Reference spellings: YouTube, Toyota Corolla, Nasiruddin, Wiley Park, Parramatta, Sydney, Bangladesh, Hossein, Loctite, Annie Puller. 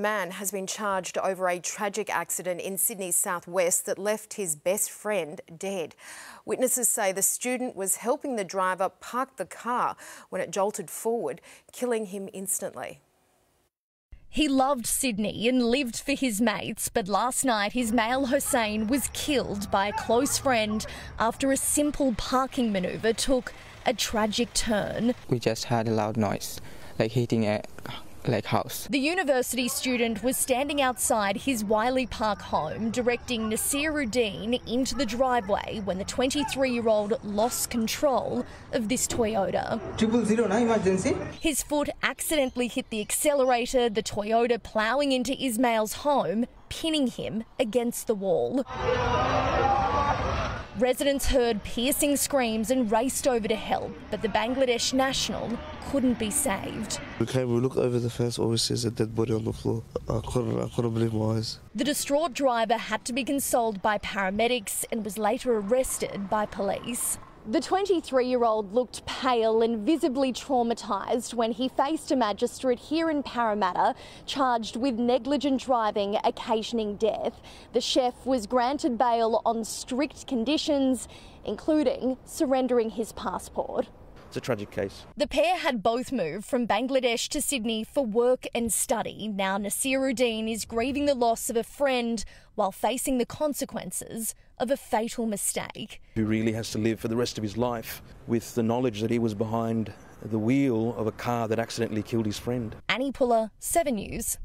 A man has been charged over a tragic accident in Sydney's southwest that left his best friend dead. Witnesses say the student was helping the driver park the car when it jolted forward, killing him instantly. He loved Sydney and lived for his mates, but last night his male Hossein was killed by a close friend after a simple parking manoeuvre took a tragic turn. We just heard a loud noise, like hitting a house. The university student was standing outside his Wiley Park home, directing Nasiruddin into the driveway when the 23-year-old lost control of this Toyota. 009 emergency. His foot accidentally hit the accelerator, the Toyota ploughing into Ismail's home, pinning him against the wall. Residents heard piercing screams and raced over to help, but the Bangladesh national couldn't be saved. We came, we looked over the fence, always sees a dead body on the floor. I couldn't believe my eyes. The distraught driver had to be consoled by paramedics and was later arrested by police. The 23-year-old looked pale and visibly traumatised when he faced a magistrate here in Parramatta charged with negligent driving occasioning death. The chef was granted bail on strict conditions, including surrendering his passport. It's a tragic case. The pair had both moved from Bangladesh to Sydney for work and study. Now Nasiruddin is grieving the loss of a friend while facing the consequences of a fatal mistake. He really has to live for the rest of his life with the knowledge that he was behind the wheel of a car that accidentally killed his friend. Annie Puller, 7 News.